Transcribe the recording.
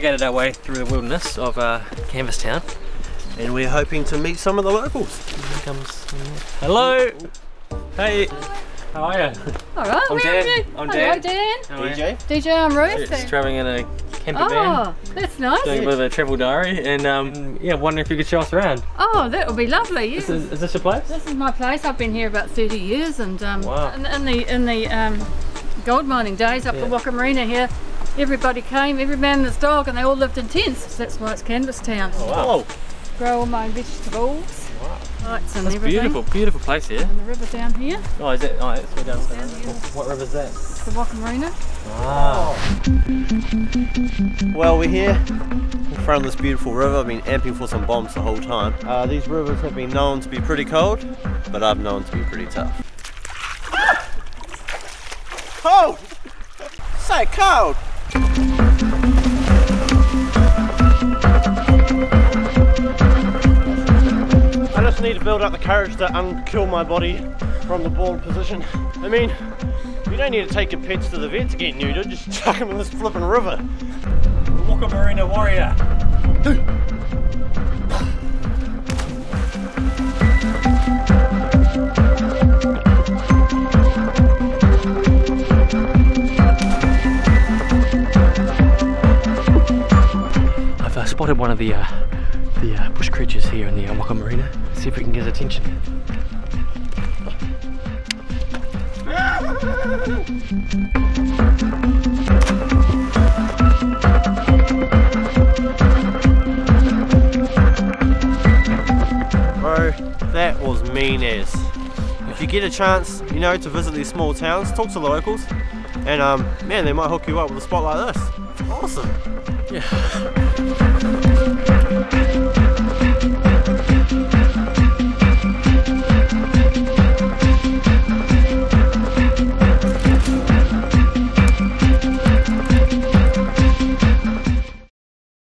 navigated our way through the wilderness of Canvastown, and we're hoping to meet some of the locals. Here comes... Hello! Hey! How are you? Alright, I'm Dan. I'm Dan. Hello, Dan. DJ, I'm Ruth. Just travelling in a camper van. Oh, that's nice. Doing a bit of a travel diary, and yeah, wondering if you could show us around. Oh, that would be lovely. Yeah. Is this your place? This is my place. I've been here about 30 years, and wow. in the gold mining days up at Wakamarina here, everybody came, every man and his dog, and they all lived in tents. So that's why it's Canvastown. Oh, wow. Grow all my vegetables. Wow. Lights and everything. Beautiful, beautiful place here. And the river down here. Oh, is it? Oh, it's way down here. What river is that? It's the Wakamarina. Wow. Well, we're here in front of this beautiful river. I've been amping for some bombs the whole time. These rivers have been known to be pretty cold, but I've known to be pretty tough. Cold! So cold! I need to build up the courage to uncool my body from the bald position. I mean, you don't need to take your pets to the vet to get neutered, just chuck them in this flipping river. Wakamarina warrior. I've spotted one of the bush creatures here in the Wakamarina. See if we can get his attention. Bro, that was mean as. If you get a chance, you know, to visit these small towns, talk to the locals, and man, they might hook you up with a spot like this. Awesome. Yeah.